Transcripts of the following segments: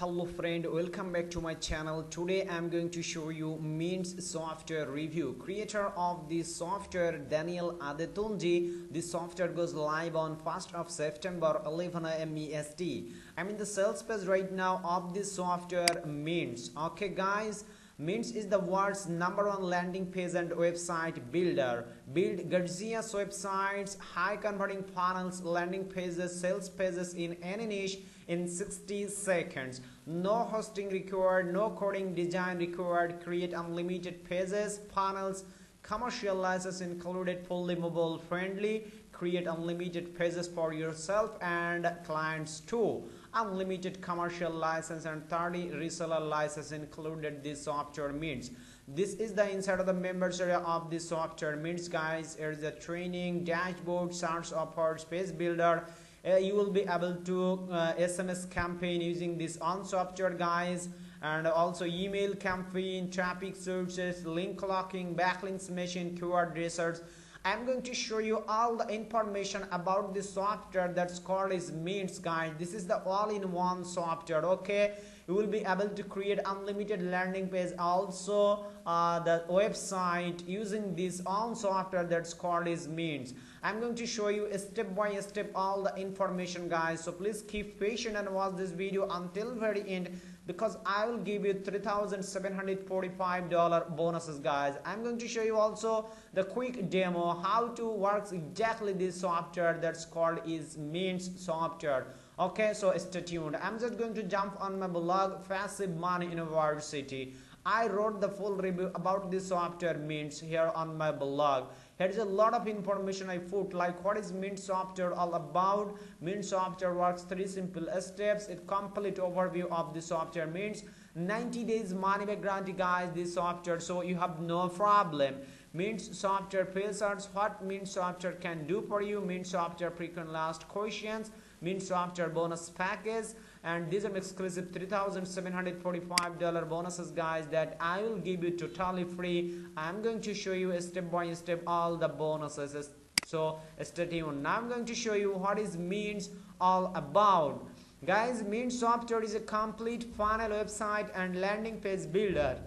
Hello friend, welcome back to my channel. Today I'm going to show you Mints software review. Creator of this software, Daniel Adetunji. This software goes live on 1st of September 11 AM EST. I'm in the sales page right now of this software Mints. Okay guys, Mints is the world's #1 landing page and website builder. Build gorgeous websites, high converting funnels, landing pages, sales pages in any niche in 60 seconds. No hosting required, no coding design required. Create unlimited pages, funnels, commercial license included, fully mobile friendly. Create unlimited pages for yourself and clients too. Unlimited commercial license and 30 reseller license included this software Mints. This is the inside of the members area of this software Mints guys. Here's the training, dashboard, search offers, page builder. You will be able to SMS campaign using this on software guys, and also email campaign, traffic searches, link locking, backlinks machine, keyword research. I'm going to show you all the information about this software that's called is Mints guys. This is the all-in-one software. Okay, you will be able to create unlimited landing page, also the website using this own software that's called is Mints. I'm going to show you step by step all the information guys, so please keep patient and watch this video until very end, because I will give you $3,745 bonuses guys. I'm going to show you also the quick demo how to works exactly this software that's called is Mints software. Okay, so stay tuned. I'm just going to jump on my blog Passive Money University. I wrote the full review about this software Mints here on my blog. Here's a lot of information I put, like what is Mints software all about. Mints software works 3 simple steps. It complete overview of the software Mints. 90 days money back guarantee guys this software, so you have no problem. Mints software failures, what Mints software can do for you. Mints software frequently asked questions. Mints software bonus package, and these are exclusive $3,745 bonuses guys that I will give you totally free. I'm going to show you step by step all the bonuses, so stay tuned. Now I'm going to show you what is Mints all about guys. Mints software is a complete funnel website and landing page builder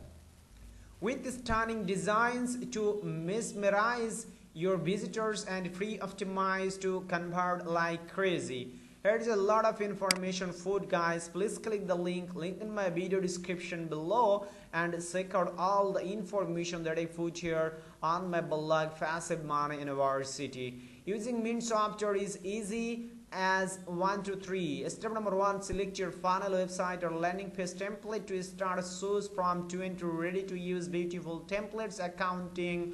with stunning designs to mesmerize your visitors and free optimize to convert like crazy. Here's a lot of information food guys. Please click the link in my video description below and check out all the information that I put here on my blog Passive Money University. Using Mints software is easy as 1 to 3. Step number 1, select your funnel website or landing page template to start. Source from 20 ready to use beautiful templates accounting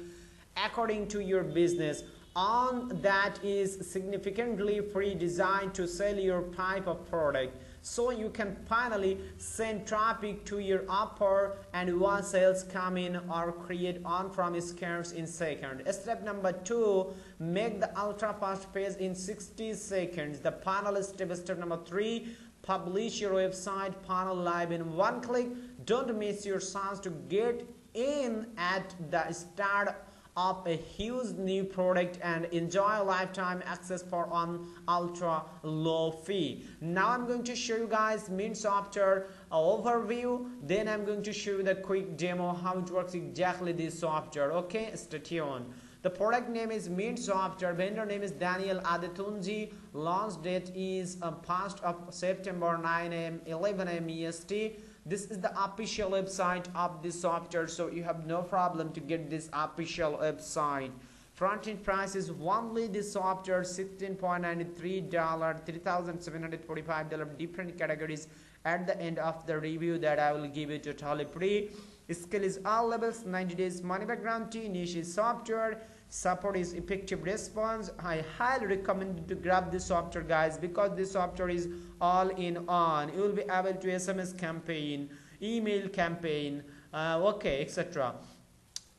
according to your business on that is significantly free design to sell your type of product, so you can finally send traffic to your offer and want sales come in or create on from scarce in second. Step number 2, make the ultra fast page in 60 seconds. The panel step number 3, publish your website panel live in 1 click. Don't miss your chance to get in at the start of a huge new product and enjoy lifetime access for an ultra low fee. Now I'm going to show you guys Mints software overview, then I'm going to show you the quick demo how it works exactly this software. Okay, stay tuned. The product name is Mints software, vendor name is Daniel Adetunji, launch date is 1st of September 9 AM 11 AM EST. This is the official website of this software, so you have no problem to get this official website. Front-end price is only this software $16.93, $3,745, different categories at the end of the review that I will give you totally free. Skill is all levels, 90 days money back guarantee, niche is software, support is effective response. I highly recommend to grab this software guys, because this software is all in on. You will be able to SMS campaign, email campaign, okay, etc.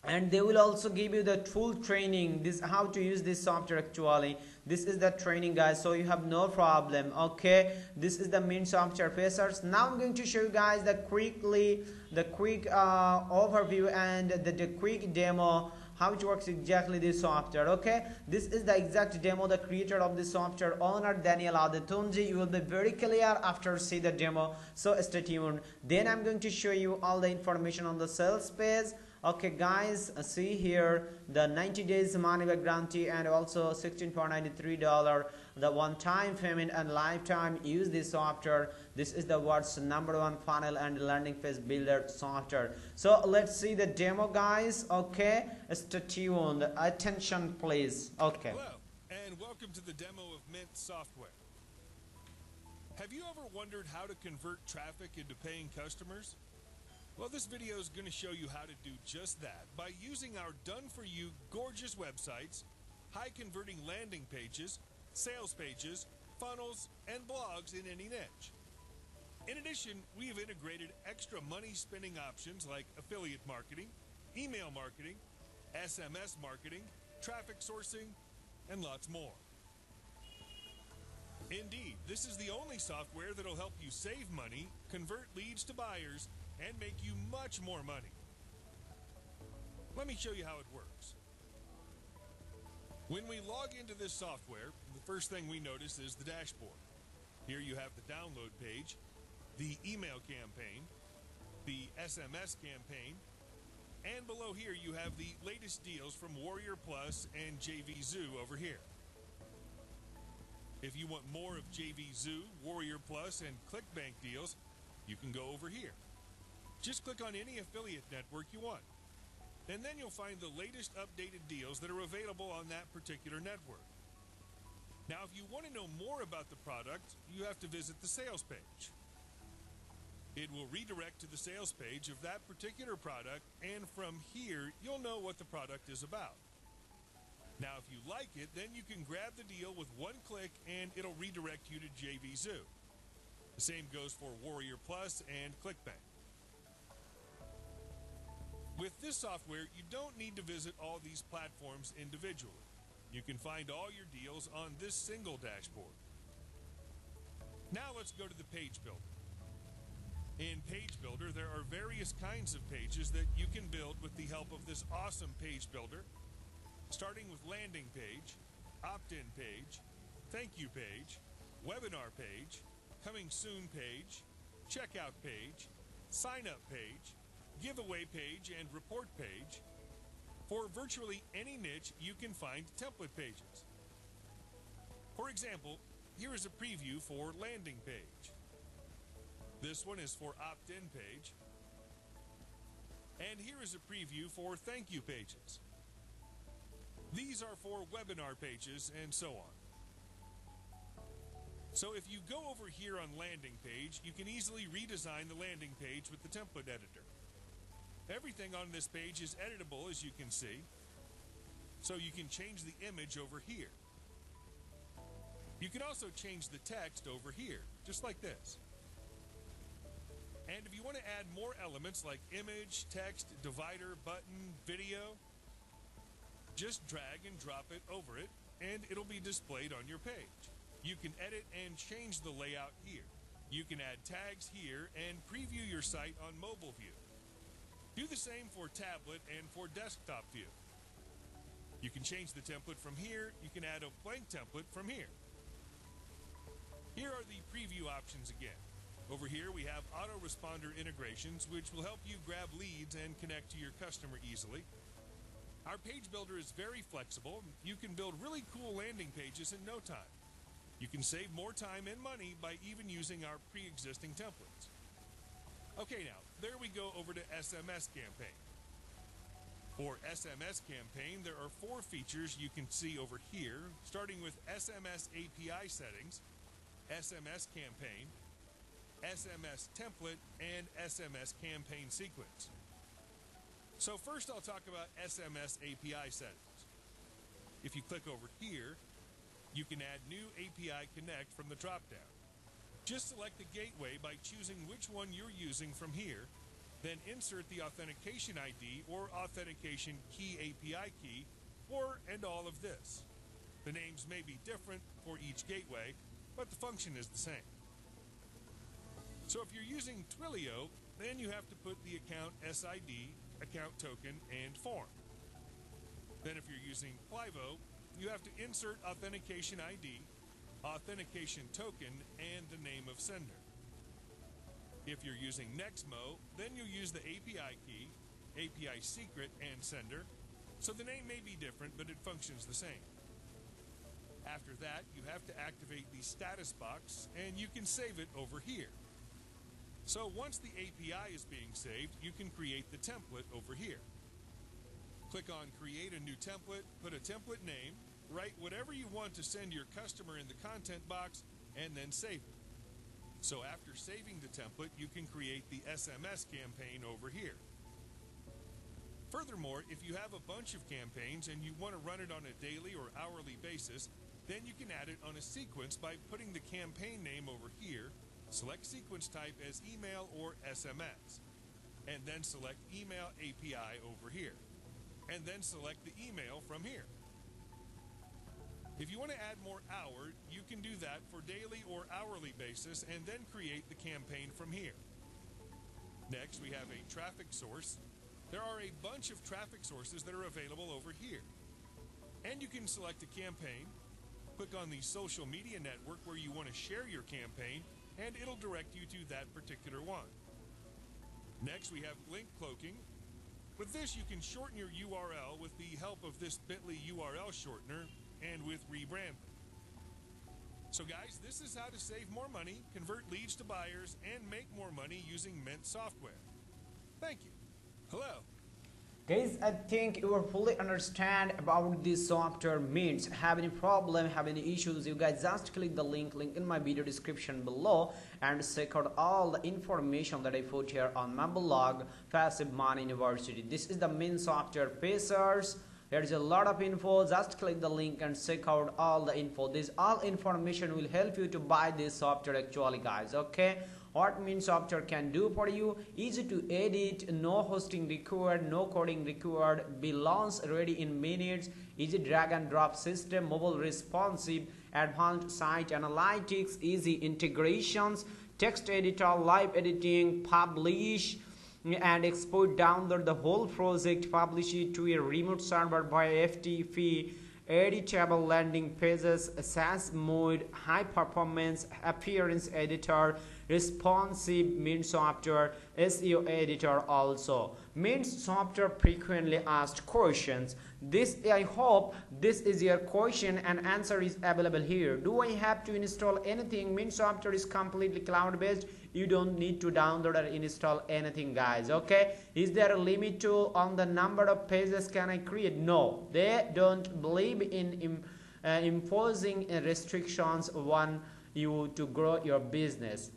And they will also give you the full training, this how to use this software. Actually this is the training guys, so you have no problem. Okay, this is the Mints software facers. Now I'm going to show you guys the quick overview and the quick demo how it works exactly this software. Okay, this is the exact demo the creator of this software, owner Daniel Adetunji. You will be very clear after see the demo, so stay tuned. Then I'm going to show you all the information on the sales page. Okay guys, see here the 90 days money back guarantee and also $16.93 the one-time payment and lifetime use this software. This is the world's #1 funnel and landing page builder software. So let's see the demo guys. Okay, stay tuned, attention please. Okay. Hello and welcome to the demo of Mints software. Have you ever wondered how to convert traffic into paying customers? Well, this video is going to show you how to do just that by using our done-for-you gorgeous websites, high-converting landing pages, sales pages, funnels, and blogs in any niche. In addition, we have integrated extra money-spending options like affiliate marketing, email marketing, SMS marketing, traffic sourcing, and lots more. Indeed, this is the only software that will help you save money, convert leads to buyers, and make you much more money. Let me show you how it works. When we log into this software, the first thing we notice is the dashboard. Here you have the download page, the email campaign, the SMS campaign, and below here you have the latest deals from Warrior Plus and JVZoo over here. If you want more of JVZoo, Warrior Plus, and ClickBank deals, you can go over here. Just click on any affiliate network you want, and then you'll find the latest updated deals that are available on that particular network. Now, if you want to know more about the product, you have to visit the sales page. It will redirect to the sales page of that particular product, and from here, you'll know what the product is about. Now, if you like it, then you can grab the deal with one click, and it'll redirect you to JVZoo. The same goes for Warrior Plus and ClickBank. With this software, you don't need to visit all these platforms individually. You can find all your deals on this single dashboard. Now let's go to the page builder. In Page Builder, there are various kinds of pages that you can build with the help of this awesome page builder, starting with landing page, opt-in page, thank you page, webinar page, coming soon page, checkout page, sign up page, giveaway page, and report page. For virtually any niche, you can find template pages. For example, here is a preview for landing page. This one is for opt-in page. And here is a preview for thank you pages. These are for webinar pages and so on. So if you go over here on landing page, you can easily redesign the landing page with the template editor. Everything on this page is editable, as you can see, so you can change the image over here. You can also change the text over here, just like this. And if you want to add more elements like image, text, divider, button, video, just drag and drop it over it, and it'll be displayed on your page. You can edit and change the layout here. You can add tags here and preview your site on mobile view. Do the same for tablet and for desktop view. You can change the template from here. You can add a blank template from here. Here are the preview options again. Over here we have autoresponder integrations, which will help you grab leads and connect to your customer easily. Our page builder is very flexible. You can build really cool landing pages in no time. You can save more time and money by even using our pre-existing templates. Okay, now, there we go over to SMS campaign. For SMS campaign, there are 4 features you can see over here, starting with SMS API settings, SMS campaign, SMS template, and SMS campaign sequence. So first I'll talk about SMS API settings. If you click over here, you can add new API connect from the dropdown. Just select the gateway by choosing which one you're using from here, then insert the authentication ID or authentication key API key, or and all of this. The names may be different for each gateway, but the function is the same. So if you're using Twilio, then you have to put the account SID, account token, and form. Then if you're using Plivo, you have to insert authentication ID, authentication token, and the name of sender. If you're using Nextmo, then you'll use the API key, API secret, and sender. So the name may be different, but it functions the same. After that, you have to activate the status box, and you can save it over here. So once the API is being saved, you can create the template over here. Click on Create a New Template, put a template name, write whatever you want to send your customer in the content box, and then save it. So after saving the template, you can create the SMS campaign over here. Furthermore, if you have a bunch of campaigns and you want to run it on a daily or hourly basis, then you can add it on a sequence by putting the campaign name over here, select sequence type as email or SMS, and then select email API over here, and then select the email from here. If you want to add more hour, you can do that for daily or hourly basis and then create the campaign from here. Next, we have a traffic source. There are a bunch of traffic sources that are available over here. And you can select a campaign, click on the social media network where you want to share your campaign, and it'll direct you to that particular one. Next, we have link cloaking. With this, you can shorten your URL with the help of this Bitly URL shortener and with rebranding. So guys, this is how to save more money, convert leads to buyers, and make more money using Mint software. Thank you. Hello. Guys, I think you will fully understand about this software Mints. Have any problem, have any issues, you guys just click the link in my video description below and check out all the information that I put here on my blog, Passive Money University. This is the Mints software pacers. There is a lot of info. Just click the link and check out all the info. This all information will help you to buy this software actually, guys. Okay. What Mints software can do for you, easy to edit, no hosting required, no coding required, be launched ready in minutes, easy drag and drop system, mobile responsive, advanced site analytics, easy integrations, text editor, live editing, publish and export, download the whole project, publish it to a remote server by FTP, editable landing pages, SaaS mode, high performance, appearance editor, responsive Mints software, SEO editor also. Mints software frequently asked questions. This, I hope, this is your question and answer is available here. Do I have to install anything? Mints software is completely cloud-based. You don't need to download or install anything, guys, okay? Is there a limit to on the number of pages can I create? No, they don't believe in imposing restrictions on you to grow your business.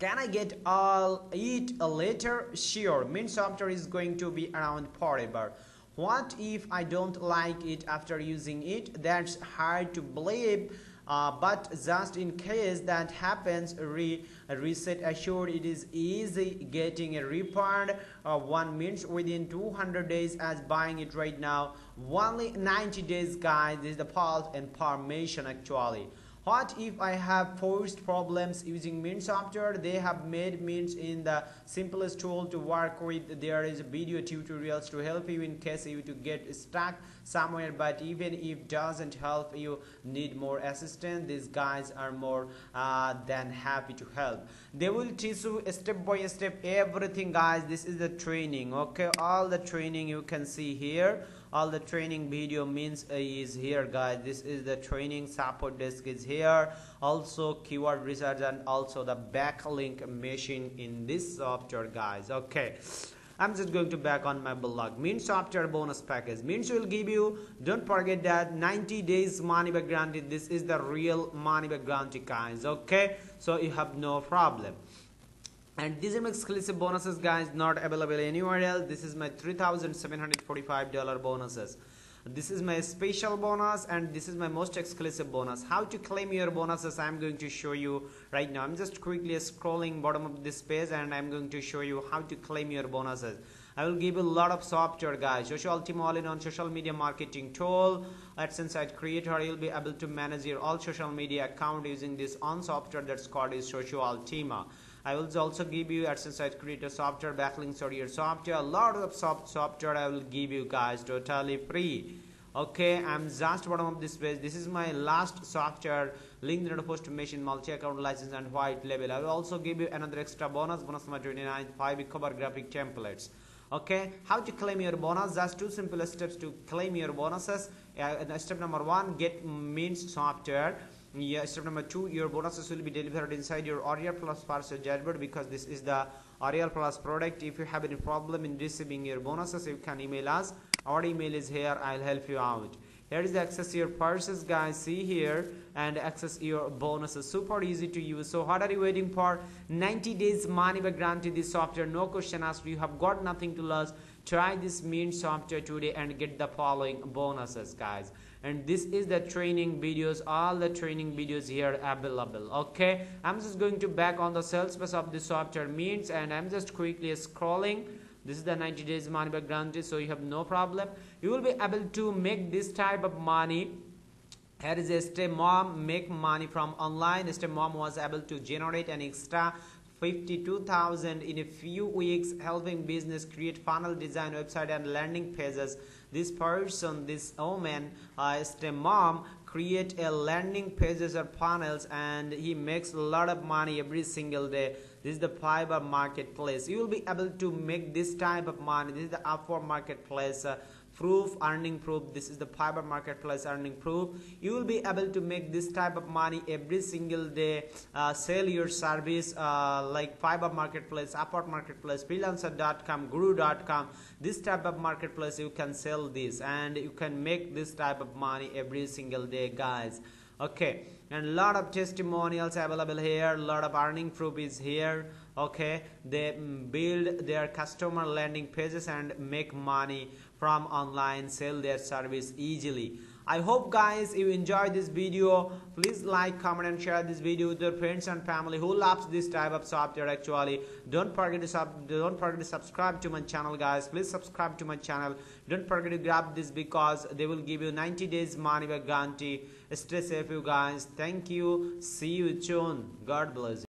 Can I get all it later? Sure, Mints software is going to be around forever. What if I don't like it after using it? That's hard to believe, but just in case that happens, reset assured it is easy getting a refund one Mints within 200 days as buying it right now. Only 90 days, guys. This is the false information actually. What if I have posed problems using Mints software? They have made Mints in the simplest tool to work with. There is video tutorials to help you in case you to get stuck somewhere, but even if doesn't help you need more assistance, these guys are more than happy to help. They will teach you step by step everything, guys. This is the training, okay? All the training you can see here. All the training video Mints is here, guys. This is the training support desk is here. Also keyword research and also the backlink machine in this software, guys. Okay. I'm just going to back on my blog. Mints software bonus package. Mints will give you, don't forget that, 90 days money back guarantee. This is the real money back guarantee, guys. Okay. So you have no problem. And these are my exclusive bonuses, guys, not available anywhere else. This is my $3,745 bonuses. This is my special bonus and this is my most exclusive bonus. How to claim your bonuses, I'm going to show you right now. I'm just quickly scrolling bottom of this page and I'm going to show you how to claim your bonuses. I will give you a lot of software, guys. Social Ultima all-in-on social media marketing tool, AdSense site creator. You'll be able to manage your all social media account using this on software that's called is Social Ultima. I will also give you AdSense site creator software, backlinks or your software, a lot of software I will give you guys totally free. Okay, I'm just bottom of this page. This is my last software, LinkedIn post automation, multi-account license and white label. I will also give you another extra bonus number 29, 5 cover graphic templates. Okay, how to claim your bonus? Just two simple steps to claim your bonuses. Step number 1, get Mints software. Step number 2, your bonuses will be delivered inside your Warrior Plus parcel dashboard, because this is the Warrior Plus product. If you have any problem in receiving your bonuses, you can email us. Our email is here. I'll help you out. Here is the access your purses, guys. See here and access your bonuses. Super easy to use. So what are you waiting for? 90 days money back guarantee this software. No question asked. You have got nothing to lose. Try this Mint software today and get the following bonuses, guys. And this is the training videos. All the training videos here available. Okay, I'm just going to back on the sales page of this software Mints, and I'm just quickly scrolling. This is the 90 days money back guarantee, so you have no problem. You will be able to make this type of money. Here is a step mom make money from online. A step mom was able to generate an extra 52,000 in a few weeks, helping business create funnel design, website and landing pages. This person, this woman, step mom, create a landing pages or funnels, and he makes a lot of money every single day. This is the Fiverr marketplace. You will be able to make this type of money. This is the Upwork marketplace proof, earning proof. This is the Fiverr marketplace earning proof. You will be able to make this type of money every single day. Sell your service like Fiverr marketplace, Upwork marketplace, freelancer.com, guru.com. This type of marketplace you can sell this, and you can make this type of money every single day, guys. Okay, and a lot of testimonials available here, a lot of earning proof is here. Okay, they build their customer landing pages and make money from online, sell their service easily. I hope guys you enjoyed this video. Please like, comment and share this video with your friends and family who loves this type of software actually. Don't forget to subscribe to my channel, guys. Please subscribe to my channel. Don't forget to grab this, because they will give you 90 days money back guarantee. Stay safe you guys. Thank you. See you soon. God bless you.